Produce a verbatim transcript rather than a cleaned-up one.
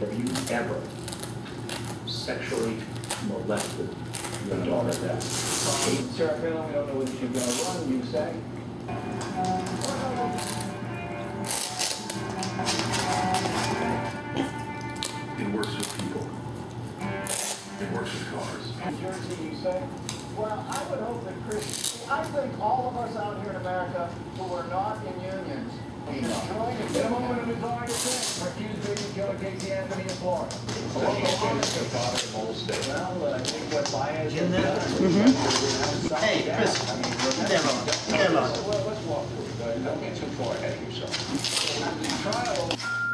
Have you ever sexually molested your daughter? That? Sarah Palin, I don't know whether she's going to run, you say? It works with people. It works with cars. New Jersey, you say? Well, I would hope that Chris, I think all of us out here in America who are not in unions, we join a minimum and a desire to say, accused baby Joe Casey Anthony in Florida. Well, I think what Baez did. Hey, Chris, come there, Ron. Come there, Ron. Let's walk through. Don't get too far ahead of yourself. The trial.